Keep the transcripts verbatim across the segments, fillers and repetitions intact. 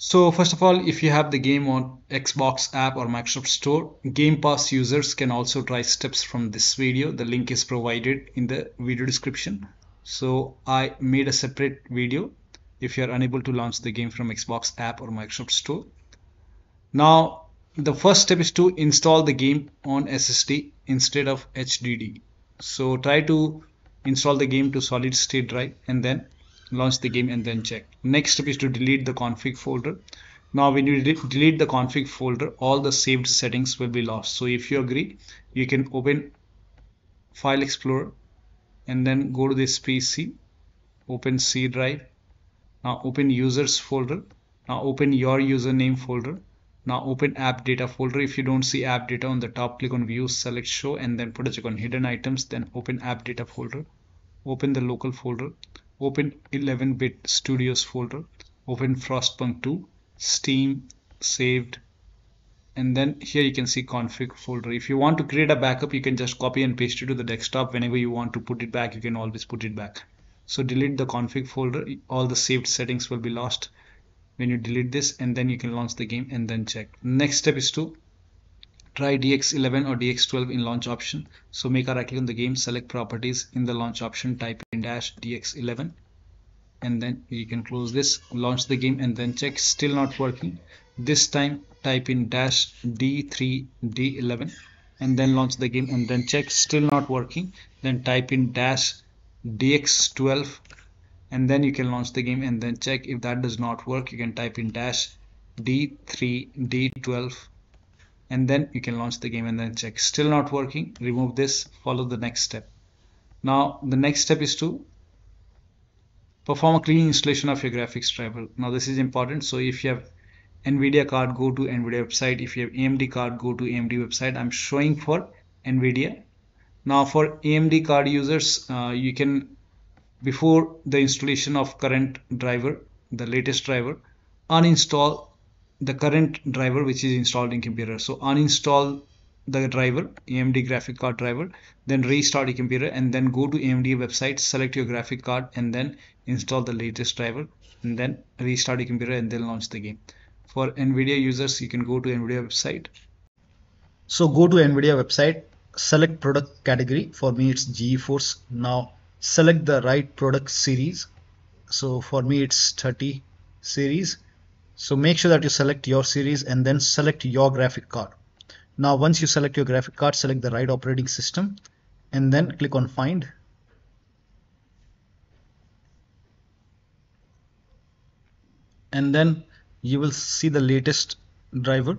So first of all, if you have the game on Xbox app or Microsoft Store, Game Pass users can also try steps from this video. The link is provided in the video description. So I made a separate video if you are unable to launch the game from Xbox app or Microsoft Store. Now, the first step is to install the game on S S D instead of H D D. So try to install the game to solid state drive and then launch the game and then check. Next step is to delete the config folder. Now when you de delete the config folder, all the saved settings will be lost. So if you agree, you can open File Explorer and then go to this P C, open C drive, now open users folder, now open your username folder, now open app data folder. If you don't see app data on the top, click on view, select show, and then put a check on hidden items, then open app data folder, open the local folder, open eleven bit studios folder, open Frostpunk two, Steam, saved, and then here you can see config folder. If you want to create a backup, you can just copy and paste it to the desktop. Whenever you want to put it back, you can always put it back. So delete the config folder, all the saved settings will be lost when you delete this, and then you can launch the game and then check. Next step is to try D X eleven or D X twelve in launch option. So make a right click on the game, select properties, in the launch option type in dash D X eleven, and then you can close this, launch the game and then check. Still not working. This time type in dash D three D eleven and then launch the game and then check. Still not working. Then type in dash D X twelve and then you can launch the game and then check. If that does not work, you can type in dash D three D twelve and then you can launch the game and then check. Still not working. Remove this, follow the next step. Now the next step is to perform a clean installation of your graphics driver. Now this is important. So if you have Nvidia card, go to Nvidia website. If you have A M D card, go to A M D website. I'm showing for Nvidia. Now for A M D card users, uh, you can, before the installation of current driver, the latest driver, uninstall the current driver which is installed in computer. So uninstall the driver, A M D graphic card driver, then restart your computer and then go to A M D website, select your graphic card and then install the latest driver and then restart your computer and then launch the game. For Nvidia users, you can go to Nvidia website. So go to Nvidia website, select product category. For me, it's GeForce. Now select the right product series. So for me, it's thirty series. So make sure that you select your series and then select your graphic card. Now, once you select your graphic card, select the right operating system and then click on Find. And then you will see the latest driver.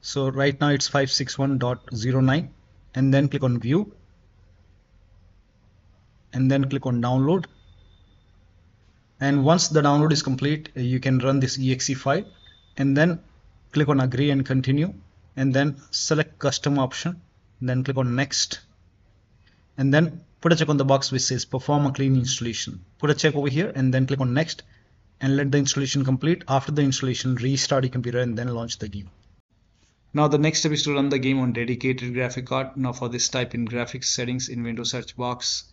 So right now it's five sixty-one point zero nine and then click on view and then click on download. And once the download is complete, you can run this E X E file and then click on agree and continue and then select custom option, then click on next and then put a check on the box which says perform a clean installation. Put a check over here and then click on next and let the installation complete. After the installation, restart your computer and then launch the game. Now the next step is to run the game on dedicated graphic card. Now for this, type in graphics settings in Windows search box.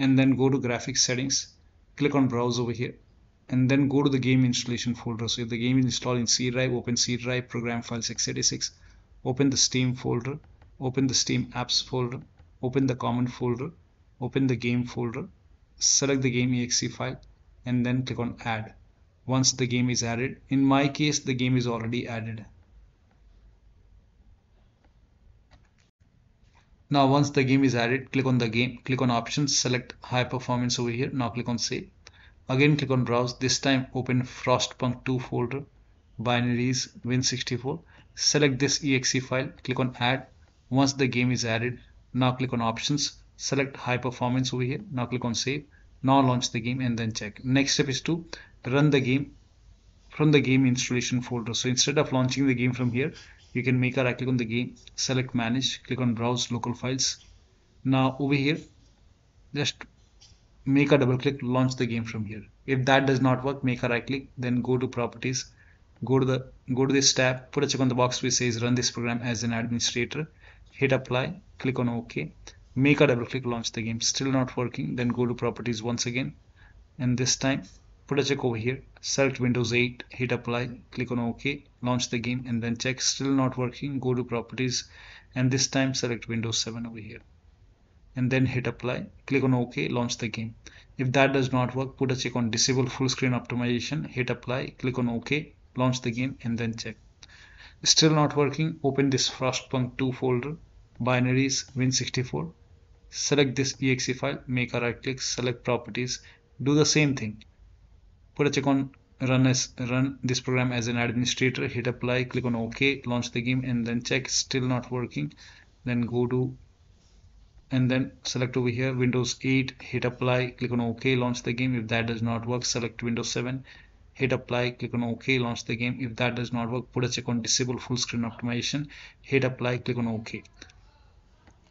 And then go to graphics settings, click on browse over here and then go to the game installation folder. So if the game is installed in C drive, open C drive, program files x eighty-six, open the Steam folder, open the Steam apps folder, open the common folder, open the game folder, select the game E X E file and then click on add. Once the game is added, in my case the game is already added. Now once the game is added, click on the game, click on options, select high performance over here. Now click on save. Again click on browse. This time open Frostpunk two folder, binaries, win sixty-four, select this E X E file, click on add. Once the game is added, now click on options, select high performance over here. Now click on save. Now launch the game and then check. Next step is to run the game from the game installation folder. So instead of launching the game from here, you can make a right click on the game, select manage, click on browse local files. Now over here, just make a double click, launch the game from here. If that does not work, make a right click, then go to properties, go to the go to this tab, put a check on the box which says run this program as an administrator, hit apply, click on OK. make a double click, launch the game. Still not working, then go to properties once again, and this time put a check over here, select Windows eight, hit apply, click on OK, launch the game, and then check, still not working, go to properties, and this time select Windows seven over here, and then hit apply, click on OK, launch the game. If that does not work, put a check on disable full screen optimization, hit apply, click on OK, launch the game, and then check. Still not working, open this Frostpunk two folder, binaries, Win sixty-four, select this exe file, make a right click, select properties, do the same thing, put a check on run as run this program as an administrator, hit apply, click on OK, launch the game, and then check, still not working, then go to and then select over here Windows eight, hit apply, click on OK, launch the game. If that does not work, select Windows seven, hit apply, click on OK, launch the game. If that does not work, put a check on disable full screen optimization, hit apply, click on OK.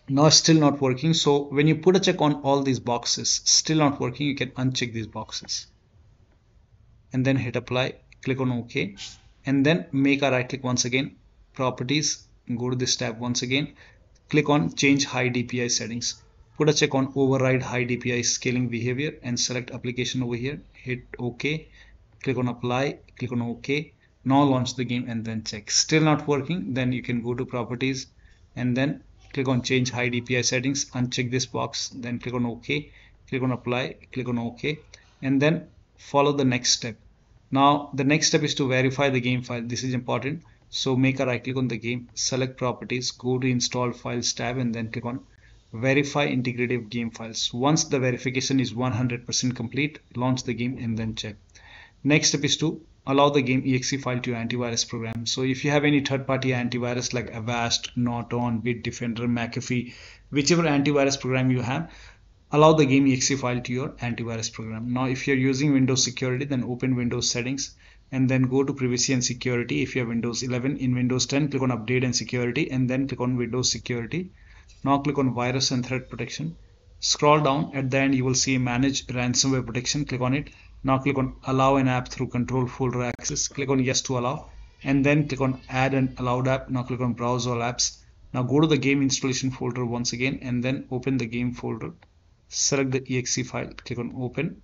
Now still not working, so when you put a check on all these boxes, still not working, you can uncheck these boxes and then hit apply, click on OK, and then make a right click once again, properties, go to this tab once again, click on change high D P I settings, put a check on override high D P I scaling behavior, and select application over here, hit OK, click on apply, click on OK. Now launch the game and then check. Still not working, then you can go to properties and then click on change high D P I settings, uncheck this box, then click on OK, click on apply, click on OK, and then follow the next step. Now the next step is to verify the game file. This is important, so make a right click on the game, select properties, go to install files tab, and then click on verify integrative game files. Once the verification is one hundred percent complete, launch the game and then check. Next step is to allow the game exe file to your antivirus program. So if you have any third-party antivirus like Avast, Norton, Bitdefender, McAfee, whichever antivirus program you have, allow the game exe file to your antivirus program. Now if you're using Windows Security, then open Windows settings and then go to privacy and security. If you have Windows eleven, in Windows ten, click on update and security, and then click on Windows Security. Now click on virus and threat protection. Scroll down, at the end you will see manage ransomware protection, click on it. Now click on allow an app through control folder access, click on yes to allow, and then click on add an allowed app. Now click on browse all apps. Now go to the game installation folder once again, and then open the game folder, select the exe file, click on open,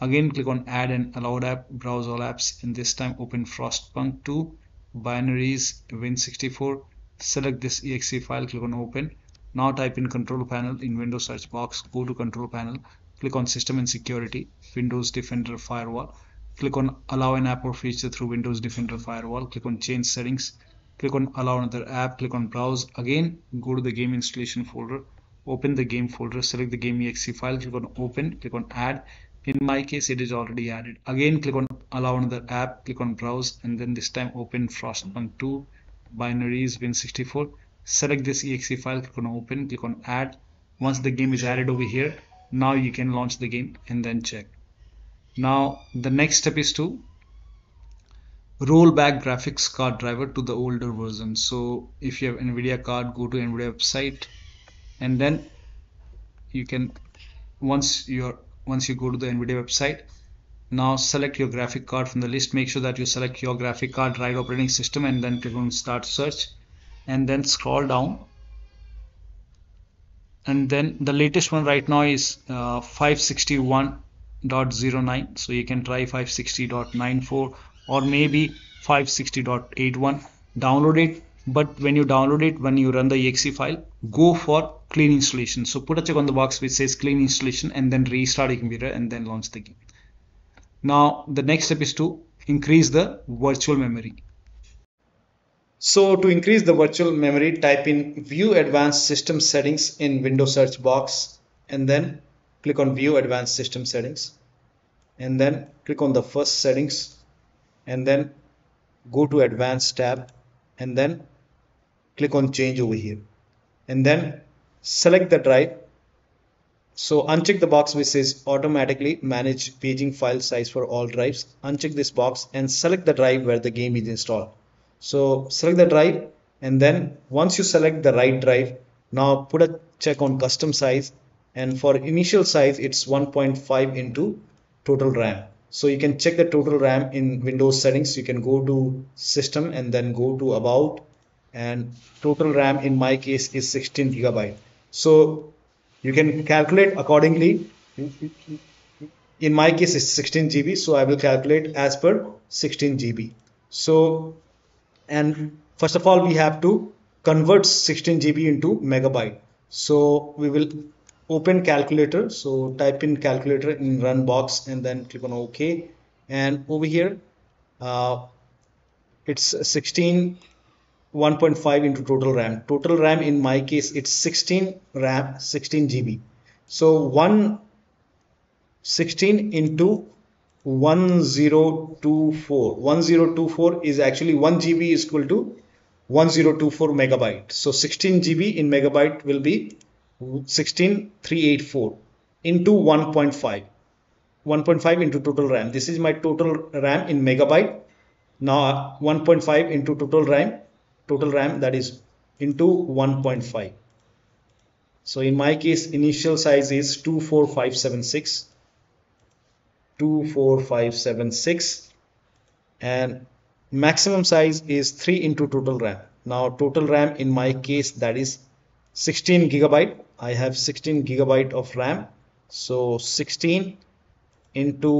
again click on add an allowed app, browse all apps, and this time open Frostpunk two, binaries, Win sixty-four, select this exe file, click on open. Now type in control panel in Windows search box, go to control panel, click on system and security, Windows Defender firewall, click on allow an app or feature through Windows Defender firewall, click on change settings, click on allow another app, click on browse, again go to the game installation folder, open the game folder, select the game exe file, click on open, click on add. In my case it is already added. Again click on allow another app, click on browse, and then this time open Frostpunk two, binaries, Win sixty-four, select this exe file, click on open, click on add. Once the game is added over here, now you can launch the game and then check. Now the next step is to roll back graphics card driver to the older version. So if you have Nvidia card, go to Nvidia website, and then you can once you're once you go to the Nvidia website, now select your graphic card from the list. Make sure that you select your graphic card, right operating system, and then click on start search, and then scroll down, and then the latest one right now is uh, five sixty-one point oh nine, so you can try five sixty point ninety-four or maybe five sixty point eighty-one. Download it, but when you download it, when you run the exe file, go for clean installation. So put a check on the box which says clean installation, and then restart your computer and then launch the game. Now the next step is to increase the virtual memory. So to increase the virtual memory, type in view advanced system settings in Windows search box, and then click on view advanced system settings, and then click on the first settings, and then go to advanced tab, and then click on change over here, and then select the drive. So uncheck the box which says automatically manage paging file size for all drives. Uncheck this box and select the drive where the game is installed. So select the drive, and then once you select the right drive, now put a check on custom size, and for initial size it's one point five into total RAM. So you can check the total RAM in Windows settings. You can go to system and then go to about, and total RAM in my case is sixteen gigabyte. So you can calculate accordingly. In my case, it's sixteen G B, so I will calculate as per sixteen G B. So, and first of all, we have to convert sixteen G B into megabyte. So we will open calculator. So type in calculator in run box and then click on OK. And over here, uh, it's sixteen one point five into total RAM. Total RAM in my case, it's sixteen RAM, sixteen G B. So one sixteen into one thousand twenty-four. one thousand twenty-four is actually one G B is equal to one thousand twenty-four megabyte. So sixteen G B in megabyte will be sixteen three eighty-four into one point five. one point five into total RAM. This is my total RAM in megabyte. Now one point five into total RAM. Total RAM that is into one point five. So in my case, initial size is two four five seven six. two four five seven six, and maximum size is three into total RAM. Now total RAM in my case, that is sixteen gigabyte. I have sixteen gigabyte of RAM. So sixteen into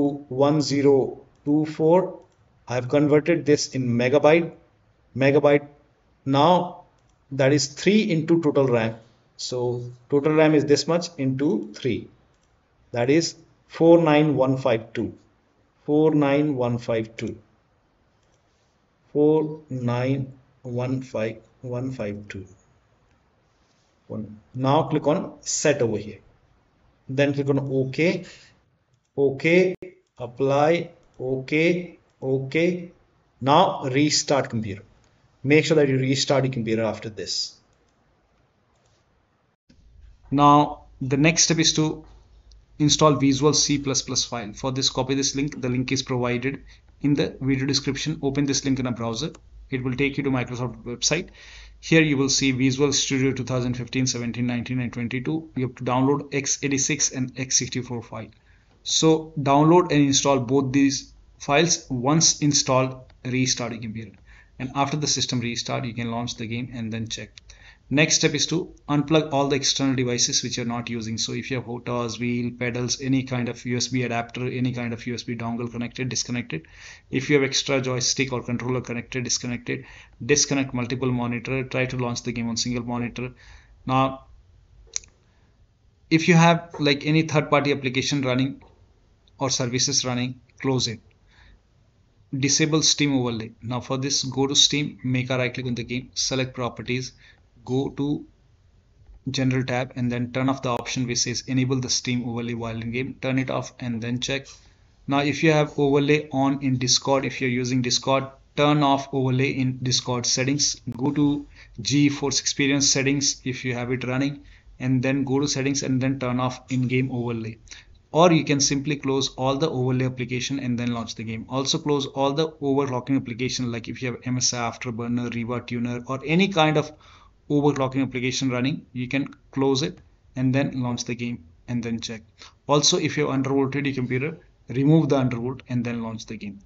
one thousand twenty-four. I have converted this in megabyte. Megabyte now that is three into total RAM. So total RAM is this much into three. That is four nine one five two. four nine one five two. four nine one five one five two. Now click on set over here. Then click on OK. OK. Apply. OK. OK. Now restart computer. Make sure that you restart your computer after this. Now the next step is to install Visual C plus plus file. For this, copy this link. The link is provided in the video description. Open this link in a browser. It will take you to Microsoft website. Here you will see Visual Studio two thousand fifteen, seventeen, nineteen and twenty-two. You have to download x eighty-six and x sixty-four file. So download and install both these files. Once installed, restart your computer. And after the system restart, you can launch the game and then check. Next step is to unplug all the external devices which you're not using. So if you have motors, wheel, pedals, any kind of U S B adapter, any kind of U S B dongle connected, disconnect it. If you have extra joystick or controller connected, disconnect it. Disconnect multiple monitor. Try to launch the game on single monitor. Now, if you have like any third-party application running or services running, close it. Disable Steam Overlay. Now for this, go to Steam, make a right click on the game, select properties, go to general tab and then turn off the option which says enable the Steam Overlay while in game. Turn it off and then check. Now if you have overlay on in Discord, if you're using Discord, turn off overlay in Discord settings. Go to GeForce Experience settings if you have it running, and then go to settings and then turn off in-game overlay. Or you can simply close all the overlay application and then launch the game. Also close all the overclocking application, like if you have M S I Afterburner, Reverb Tuner or any kind of overclocking application running, you can close it and then launch the game and then check. Also if you have undervolted your computer, remove the undervolt and then launch the game.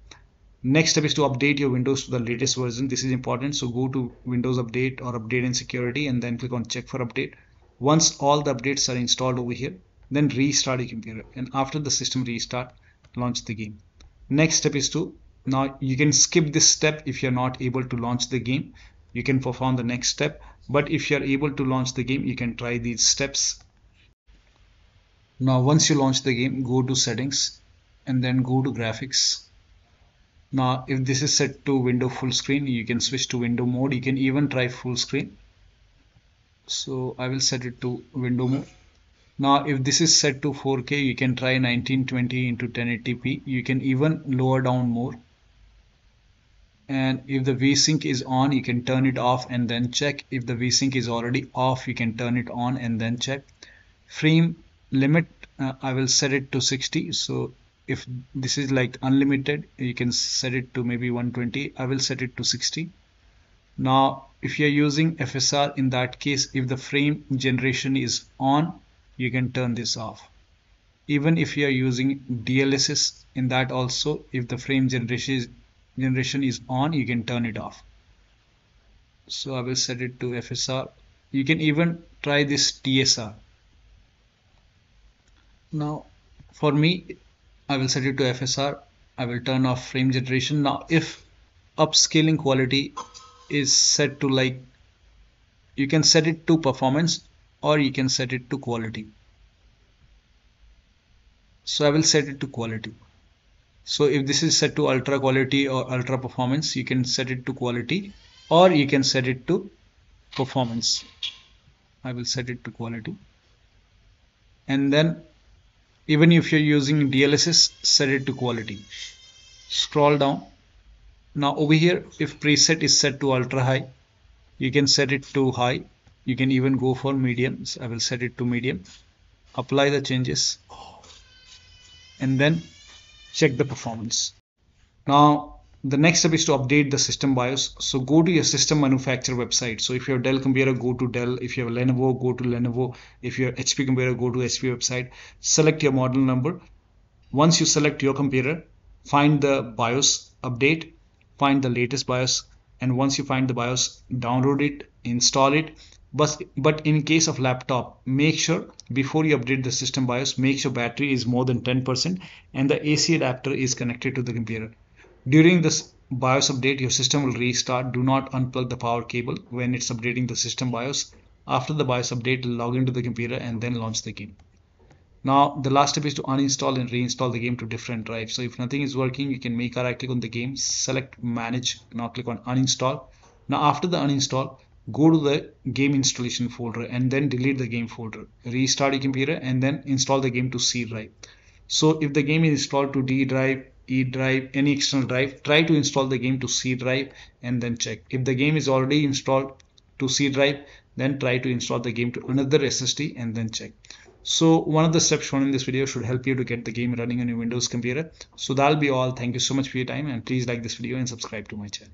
Next step is to update your Windows to the latest version. This is important, so go to Windows Update or Update and Security and then click on check for update. Once all the updates are installed over here, then restart your computer, and after the system restart, launch the game. Next step is to, now you can skip this step if you're not able to launch the game. You can perform the next step, but if you're able to launch the game, you can try these steps. Now once you launch the game, go to settings and then go to graphics. Now if this is set to window full screen, you can switch to window mode. You can even try full screen. So I will set it to window mode. Now if this is set to four K, you can try nineteen twenty into ten eighty p. You can even lower down more. And if the VSync is on, you can turn it off and then check. If the VSync is already off, you can turn it on and then check. Frame limit, uh, I will set it to sixty. So if this is like unlimited, you can set it to maybe one twenty. I will set it to sixty. Now if you're using F S R, in that case, if the frame generation is on, you can turn this off. Even if you are using D L S S, in that also, if the frame generation generation is on, you can turn it off. So I will set it to F S R. You can even try this T S R. Now for me, I will set it to F S R. I will turn off frame generation. Now if upscaling quality is set to, like, you can set it to performance or you can set it to quality. So I will set it to quality. So if this is set to ultra quality or ultra performance, you can set it to quality or you can set it to performance. I will set it to quality. And then even if you're using D L S S, set it to quality. Scroll down. Now over here, if preset is set to ultra high, you can set it to high. You can even go for medium. So I will set it to medium. Apply the changes. And then check the performance. Now the next step is to update the system BIOS. So go to your system manufacturer website. So if you have Dell computer, go to Dell. If you have Lenovo, go to Lenovo. If you have H P computer, go to H P website. Select your model number. Once you select your computer, find the BIOS update, find the latest BIOS, and once you find the BIOS, download it, install it. But, but in case of laptop, make sure before you update the system BIOS, make sure battery is more than ten percent and the A C adapter is connected to the computer. During this BIOS update, your system will restart. Do not unplug the power cable when it's updating the system BIOS. After the BIOS update, log into the computer and then launch the game. Now, the last step is to uninstall and reinstall the game to different drives. So if nothing is working, you can make a right click on the game, select manage, now click on uninstall. Now after the uninstall, go to the game installation folder and then delete the game folder. Restart your computer and then install the game to C drive. So if the game is installed to D drive, E drive, any external drive, try to install the game to C drive and then check. If the game is already installed to C drive, then try to install the game to another S S D and then check. So one of the steps shown in this video should help you to get the game running on your Windows computer. So that'll be all. Thank you so much for your time and please like this video and subscribe to my channel.